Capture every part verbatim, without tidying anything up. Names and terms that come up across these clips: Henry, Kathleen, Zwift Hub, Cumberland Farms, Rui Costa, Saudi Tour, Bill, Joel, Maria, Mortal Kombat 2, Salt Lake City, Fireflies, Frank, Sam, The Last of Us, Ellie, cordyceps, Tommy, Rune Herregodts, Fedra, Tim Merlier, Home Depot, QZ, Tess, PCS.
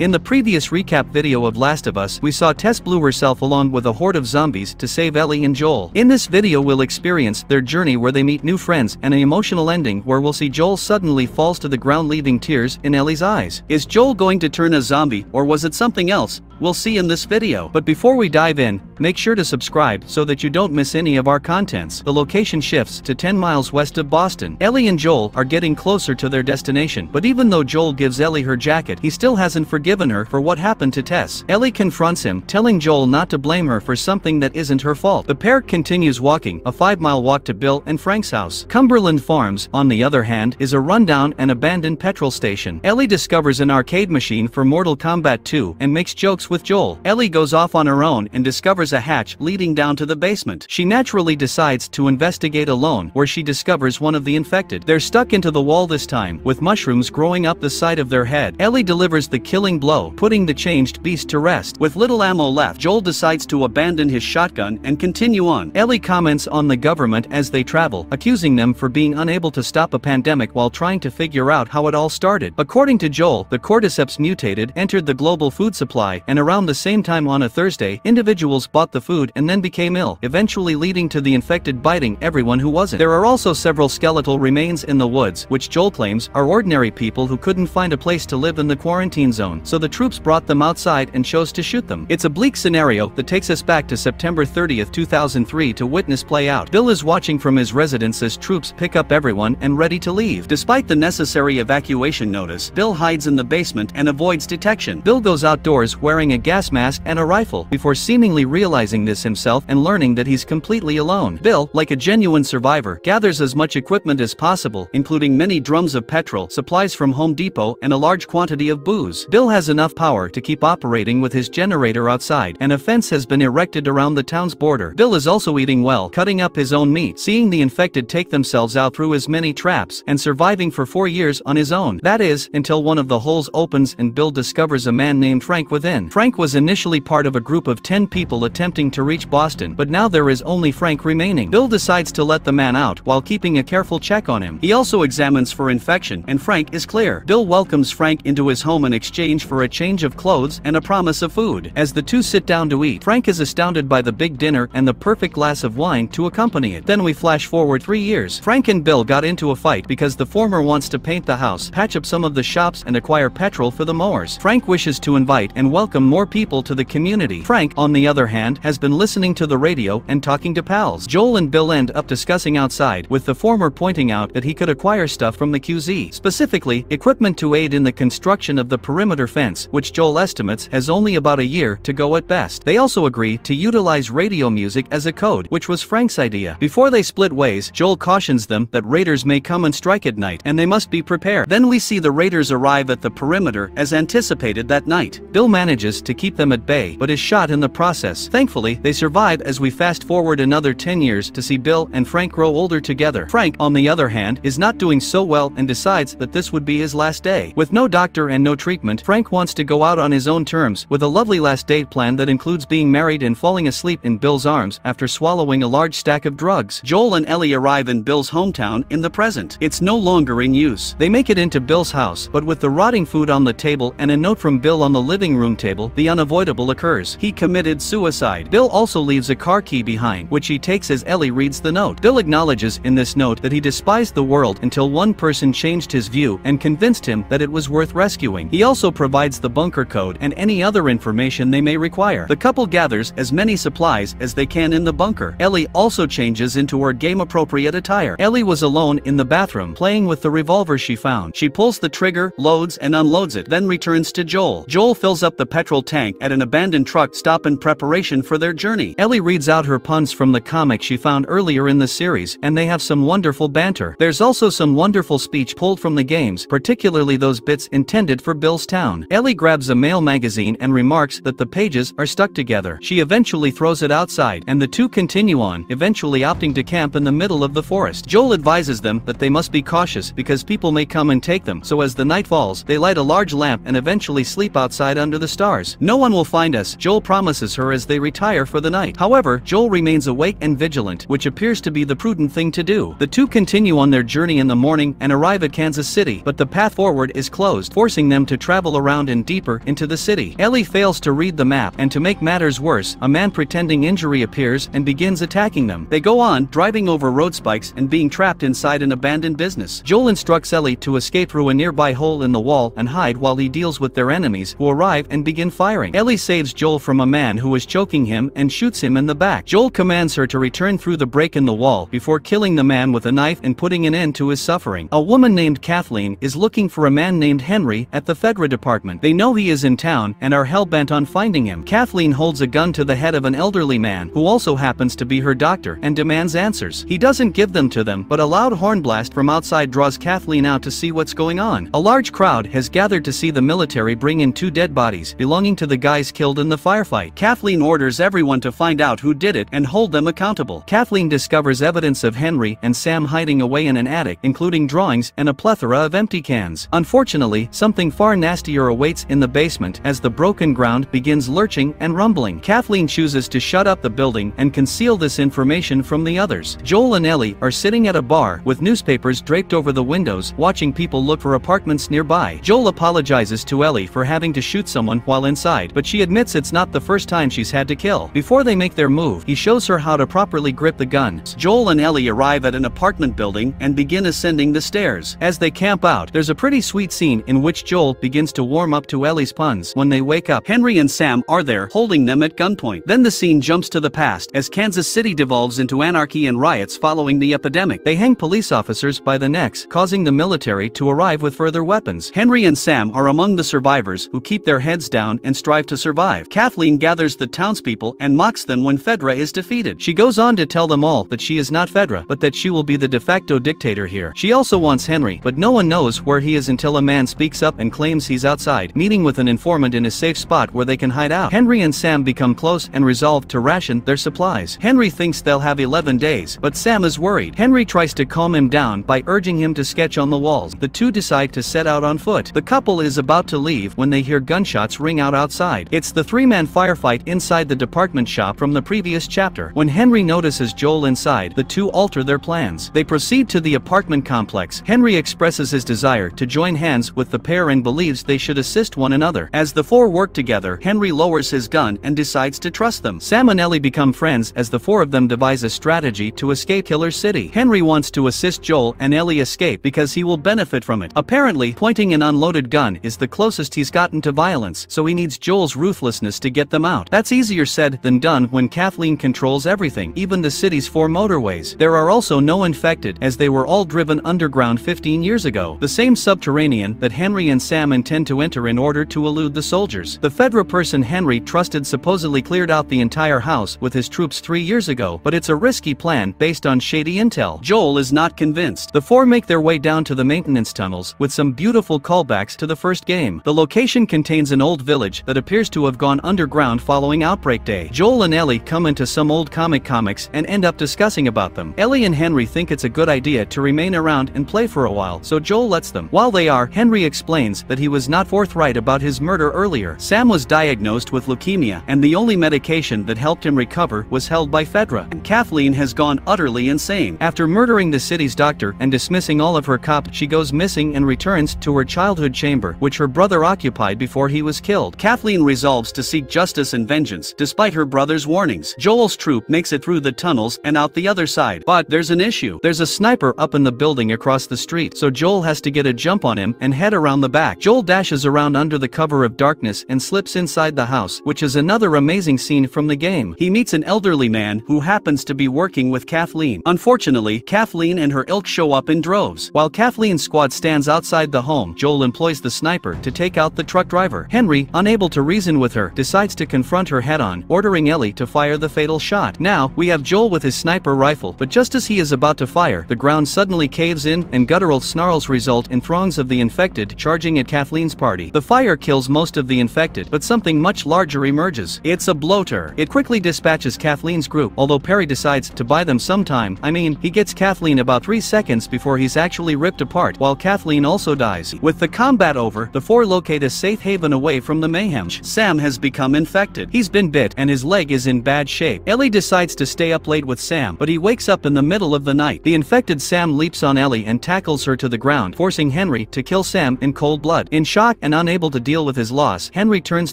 In the previous recap video of Last of Us, we saw Tess blew herself along with a horde of zombies to save Ellie and Joel. In this video we'll experience their journey where they meet new friends and an emotional ending where we'll see Joel suddenly falls to the ground, leaving tears in Ellie's eyes. Is Joel going to turn a zombie, or was it something else? We'll see in this video. But before we dive in, make sure to subscribe so that you don't miss any of our contents. The location shifts to ten miles west of Boston. Ellie and Joel are getting closer to their destination, but even though Joel gives Ellie her jacket, he still hasn't forgiven her for what happened to Tess. Ellie confronts him, telling Joel not to blame her for something that isn't her fault. The pair continues walking, a five-mile walk to Bill and Frank's house. Cumberland Farms, on the other hand, is a rundown and abandoned petrol station. Ellie discovers an arcade machine for Mortal Kombat two and makes jokes with Joel. Ellie goes off on her own and discovers a hatch leading down to the basement. She naturally decides to investigate alone, where she discovers one of the infected. They're stuck into the wall this time, with mushrooms growing up the side of their head. Ellie delivers the killing blow, putting the changed beast to rest. With little ammo left, Joel decides to abandon his shotgun and continue on. Ellie comments on the government as they travel, accusing them for being unable to stop a pandemic while trying to figure out how it all started. According to Joel, the cordyceps mutated, entered the global food supply, and around the same time on a Thursday, individuals bought the food and then became ill, eventually leading to the infected biting everyone who wasn't. There are also several skeletal remains in the woods, which Joel claims are ordinary people who couldn't find a place to live in the quarantine zone, so the troops brought them outside and chose to shoot them. It's a bleak scenario that takes us back to September thirtieth, two thousand three to witness play out. Bill is watching from his residence as troops pick up everyone and ready to leave. Despite the necessary evacuation notice, Bill hides in the basement and avoids detection. Bill goes outdoors wearing a gas mask and a rifle, before seemingly realizing this himself and learning that he's completely alone. Bill, like a genuine survivor, gathers as much equipment as possible, including many drums of petrol, supplies from Home Depot, and a large quantity of booze. Bill has enough power to keep operating with his generator outside, and a fence has been erected around the town's border. Bill is also eating well, cutting up his own meat, seeing the infected take themselves out through his many traps, and surviving for four years on his own. That is, until one of the holes opens and Bill discovers a man named Frank within. Frank was initially part of a group of ten people attempting to reach Boston, but now there is only Frank remaining. Bill decides to let the man out while keeping a careful check on him. He also examines for infection, and Frank is clear. Bill welcomes Frank into his home in exchange for a change of clothes and a promise of food. As the two sit down to eat, Frank is astounded by the big dinner and the perfect glass of wine to accompany it. Then we flash forward three years. Frank and Bill got into a fight because the former wants to paint the house, patch up some of the shops, and acquire petrol for the mowers. Frank wishes to invite and welcome more people to the community. Frank, on the other hand, has been listening to the radio and talking to pals. Joel and Bill end up discussing outside, with the former pointing out that he could acquire stuff from the Q Z, specifically equipment to aid in the construction of the perimeter fence, which Joel estimates has only about a year to go at best. They also agree to utilize radio music as a code, which was Frank's idea. Before they split ways, Joel cautions them that raiders may come and strike at night, and they must be prepared. Then we see the raiders arrive at the perimeter as anticipated that night. Bill manages to keep them at bay, but is shot in the process. Thankfully, they survive as we fast forward another ten years to see Bill and Frank grow older together. Frank, on the other hand, is not doing so well and decides that this would be his last day. With no doctor and no treatment, Frank wants to go out on his own terms, with a lovely last date plan that includes being married and falling asleep in Bill's arms after swallowing a large stack of drugs. Joel and Ellie arrive in Bill's hometown in the present. It's no longer in use. They make it into Bill's house, but with the rotting food on the table and a note from Bill on the living room table, the unavoidable occurs. He committed suicide. Bill also leaves a car key behind, which he takes as Ellie reads the note. Bill acknowledges in this note that he despised the world until one person changed his view and convinced him that it was worth rescuing. He also provides the bunker code and any other information they may require. The couple gathers as many supplies as they can in the bunker. Ellie also changes into her game-appropriate attire. Ellie was alone in the bathroom, playing with the revolver she found. She pulls the trigger, loads and unloads it, then returns to Joel. Joel fills up the petrol tank at an abandoned truck stop in preparation for their journey. Ellie reads out her puns from the comic she found earlier in the series, and they have some wonderful banter. There's also some wonderful speech pulled from the games, particularly those bits intended for Bill's town. Ellie grabs a mail magazine and remarks that the pages are stuck together. She eventually throws it outside, and the two continue on, eventually opting to camp in the middle of the forest. Joel advises them that they must be cautious because people may come and take them, so as the night falls, they light a large lamp and eventually sleep outside under the stars. cars. No one will find us, Joel promises her as they retire for the night. However, Joel remains awake and vigilant, which appears to be the prudent thing to do. The two continue on their journey in the morning and arrive at Kansas City, but the path forward is closed, forcing them to travel around and deeper into the city. Ellie fails to read the map, and to make matters worse, a man pretending injury appears and begins attacking them. They go on, driving over road spikes and being trapped inside an abandoned business. Joel instructs Ellie to escape through a nearby hole in the wall and hide while he deals with their enemies, who arrive and begin firing. Ellie saves Joel from a man who is choking him and shoots him in the back. Joel commands her to return through the break in the wall before killing the man with a knife and putting an end to his suffering. A woman named Kathleen is looking for a man named Henry at the Fedra department. They know he is in town and are hell-bent on finding him. Kathleen holds a gun to the head of an elderly man who also happens to be her doctor and demands answers. He doesn't give them to them, but a loud horn blast from outside draws Kathleen out to see what's going on. A large crowd has gathered to see the military bring in two dead bodies belonging to the guys killed in the firefight. Kathleen orders everyone to find out who did it and hold them accountable. Kathleen discovers evidence of Henry and Sam hiding away in an attic, including drawings and a plethora of empty cans. Unfortunately, something far nastier awaits in the basement as the broken ground begins lurching and rumbling. Kathleen chooses to shut up the building and conceal this information from the others. Joel and Ellie are sitting at a bar with newspapers draped over the windows, watching people look for apartments nearby. Joel apologizes to Ellie for having to shoot someone while inside, but she admits it's not the first time she's had to kill. Before they make their move, he shows her how to properly grip the guns. Joel and Ellie arrive at an apartment building and begin ascending the stairs. As they camp out, there's a pretty sweet scene in which Joel begins to warm up to Ellie's puns. When they wake up, Henry and Sam are there, holding them at gunpoint. Then the scene jumps to the past as Kansas City devolves into anarchy and riots following the epidemic. They hang police officers by the necks, causing the military to arrive with further weapons. Henry and Sam are among the survivors, who keep their heads down and strive to survive. Kathleen gathers the townspeople and mocks them when Fedra is defeated. She goes on to tell them all that she is not Fedra, but that she will be the de facto dictator here. She also wants Henry, but no one knows where he is until a man speaks up and claims he's outside, meeting with an informant in a safe spot where they can hide out. Henry and Sam become close and resolve to ration their supplies. Henry thinks they'll have eleven days, but Sam is worried. Henry tries to calm him down by urging him to sketch on the walls. The two decide to set out on foot. The couple is about to leave when they hear gunshots ring out outside. It's the three-man firefight inside the department shop from the previous chapter. When Henry notices Joel inside, the two alter their plans. They proceed to the apartment complex. Henry expresses his desire to join hands with the pair and believes they should assist one another. As the four work together, Henry lowers his gun and decides to trust them. Sam and Ellie become friends as the four of them devise a strategy to escape Killer City. Henry wants to assist Joel and Ellie escape because he will benefit from it. Apparently, pointing an unloaded gun is the closest he's gotten to violence, so he needs Joel's ruthlessness to get them out. That's easier said than done when Kathleen controls everything, even the city's four motorways. There are also no infected, as they were all driven underground fifteen years ago, the same subterranean that Henry and Sam intend to enter in order to elude the soldiers. The Fedra person Henry trusted supposedly cleared out the entire house with his troops three years ago, but it's a risky plan based on shady intel. Joel is not convinced. The four make their way down to the maintenance tunnels, with some beautiful callbacks to the first game. The location contains an old village that appears to have gone underground following Outbreak Day. Joel and Ellie come into some old comic comics and end up discussing about them. Ellie and Henry think it's a good idea to remain around and play for a while, so Joel lets them. While they are, Henry explains that he was not forthright about his murder earlier. Sam was diagnosed with leukemia, and the only medication that helped him recover was held by Fedra. And Kathleen has gone utterly insane. After murdering the city's doctor and dismissing all of her cops, she goes missing and returns to her childhood chamber, which her brother occupied before he was killed. Kathleen resolves to seek justice and vengeance, despite her brother's warnings. Joel's troop makes it through the tunnels and out the other side, but there's an issue. There's a sniper up in the building across the street, so Joel has to get a jump on him and head around the back. Joel dashes around under the cover of darkness and slips inside the house, which is another amazing scene from the game. He meets an elderly man who happens to be working with Kathleen. Unfortunately, Kathleen and her ilk show up in droves. While Kathleen's squad stands outside the home, Joel employs the sniper to take out the truck driver. Henry, unable to reason with her, decides to confront her head-on, ordering Ellie to fire the fatal shot. Now, we have Joel with his sniper rifle, but just as he is about to fire, the ground suddenly caves in, and guttural snarls result in throngs of the infected charging at Kathleen's party. The fire kills most of the infected, but something much larger emerges. It's a bloater. It quickly dispatches Kathleen's group, although Perry decides to buy them some time. I mean, he gets Kathleen about three seconds before he's actually ripped apart, while Kathleen also dies. With the combat over, the four locate a safe haven away from the mayhem. Sam has become infected. He's been bit and his leg is in bad shape. Ellie decides to stay up late with Sam, but he wakes up in the middle of the night. The infected Sam leaps on Ellie and tackles her to the ground, forcing Henry to kill Sam in cold blood. In shock and unable to deal with his loss, Henry turns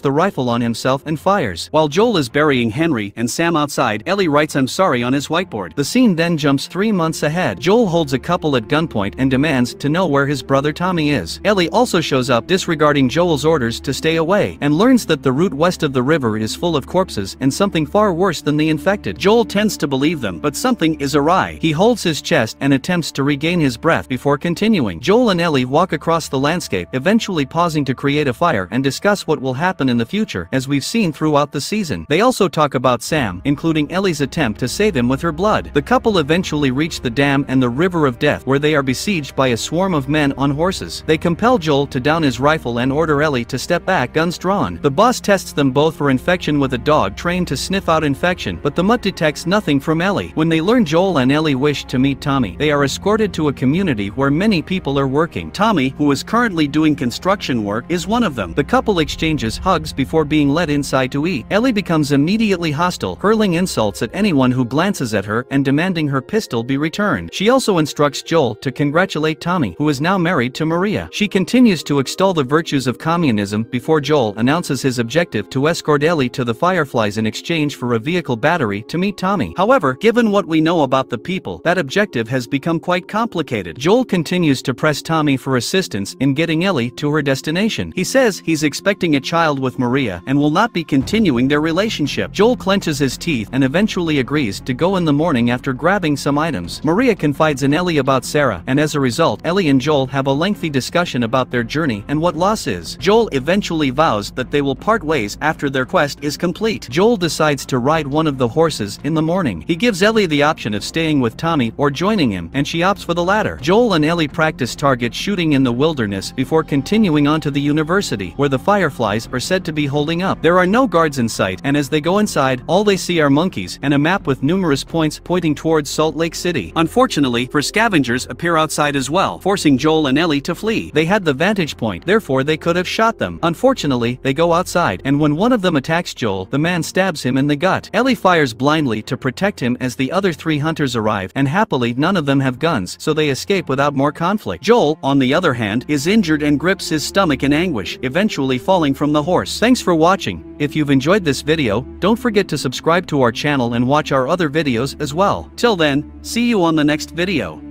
the rifle on himself and fires. While Joel is burying Henry and Sam outside, Ellie writes "I'm sorry" on his whiteboard. The scene then jumps three months ahead. Joel holds a couple at gunpoint and demands to know where his brother Tommy is. Ellie also shows up, disregarding Joel's orders to stay away, and learns that the route west of the river is full of corpses and something far worse than the infected. Joel tends to believe them, but something is awry. He holds his chest and attempts to regain his breath before continuing. Joel and Ellie walk across the landscape, eventually pausing to create a fire and discuss what will happen in the future, as we've seen throughout the season. They also talk about Sam, including Ellie's attempt to save him with her blood. The couple eventually reach the dam and the river of death, where they are besieged by a swarm of men on horses. They compel Joel to down his rifle and order Ellie to step back, guns drawn. The boss tests them both for infection with a dog trained to sniff out infection, but the mutt detects nothing from Ellie. When they learn Joel and Ellie wish to meet Tommy, they are escorted to a community where many people are working. Tommy, who is currently doing construction work, is one of them. The couple exchanges hugs before being led inside to eat. Ellie becomes immediately hostile, hurling insults at anyone who glances at her and demanding her pistol be returned. She also instructs Joel to congratulate Tommy, who is now married to Maria. She continues to extol the virtues of communism before Joel announces his objective to escort Ellie to the Fireflies in exchange for a vehicle battery to meet Tommy. However, given what we know about the people, that objective has become quite complicated. Joel continues to press Tommy for assistance in getting Ellie to her destination. He says he's expecting a child with Maria and will not be continuing their relationship. Joel clenches his teeth and eventually agrees to go in the morning after grabbing some items. Maria confides in Ellie about Sarah, and as a result, Ellie and Joel have a lengthy discussion about their journey and what loss is. Joel eventually vows that they will part ways after their quest is complete. Joel decides to ride one of the horses in the morning. He gives Ellie the option of staying with Tommy or joining him, and she opts for the latter. Joel and Ellie practice target shooting in the wilderness before continuing on to the university, where the Fireflies are said to be holding up. There are no guards in sight, and as they go inside, all they see are monkeys and a map with numerous points pointing towards Salt Lake City. Unfortunately, for scavengers appear outside as well, forcing Joel and Ellie to flee. They had the vantage point, therefore they could have shot them. Unfortunately, they go outside, and when one of them attacks Joel, the man stabs him in the gut. Ellie fires blindly to protect him as the other three hunters arrive, and happily none of them have guns, so they escape without more conflict. Joel, on the other hand, is injured and grips his stomach in anguish, eventually falling from the horse. Thanks for watching. If you've enjoyed this video, don't forget to subscribe to our channel and watch our other videos as well. Till then, see you on the next video.